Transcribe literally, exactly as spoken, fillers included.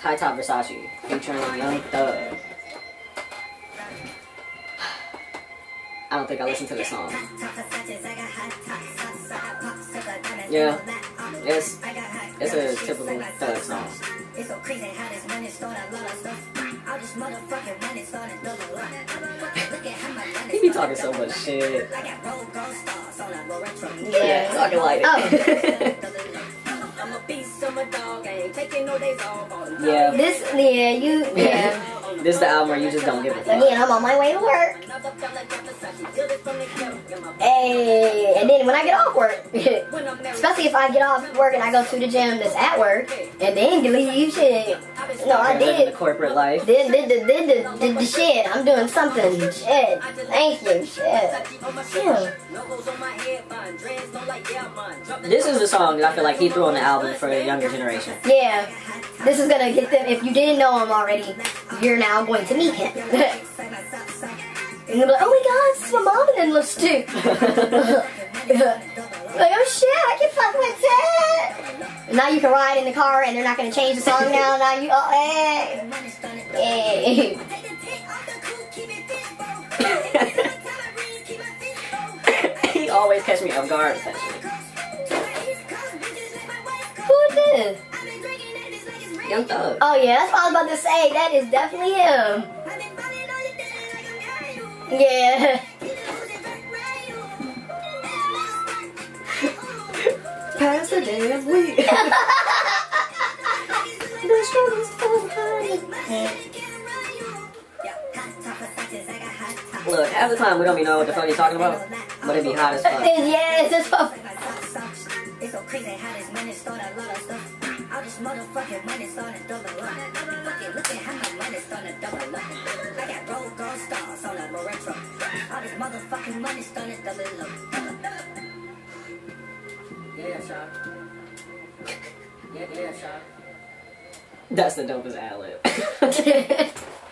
High Top Versace featuring Young Thug. I don't think I listened to this song. Yeah, it's, it's a typical Thug song. He be talking so much shit. Yeah, talking like it. Yeah. This, yeah, you, yeah. This is the album where you just don't give a fuck. Yeah, I'm on my way to work. Hey, and then when I get off work, especially if I get off work and I go to the gym that's at work, and then leave shit. No, I did. The corporate life. Did, did, did, did, did, did the shit. I'm doing something. Shit. Thank you. Shit. Yeah. This is the song that I feel like he threw on the album for the younger generation. Yeah. This is gonna get them. If you didn't know him already, you're now going to meet him. And you'll be like, oh my god, this is my mom and then looks too. Like, oh shit, I can fuck with that. And now you can ride in the car and they're not gonna change the song now. Now you, oh, hey. Hey. He always catch me off guard. Who is this? Young Thug. Oh yeah, that's what I was about to say. That is definitely him. Yeah. Pass the damn week. The struggle is so hard. Look, half the time we don't even know what the fuck he's talking about, but it be hot as fuck. Yeah, it's just fuck. It's so crazy how this money stole a lot of stuff. All this motherfucking money's on a double up. Fucking look at how my money's on a double up. I got roll gold stars on a Morocco truck. All this motherfucking money's on a double up. Yeah, shot. Yeah, yeah, shot. That's the dopest ad lib.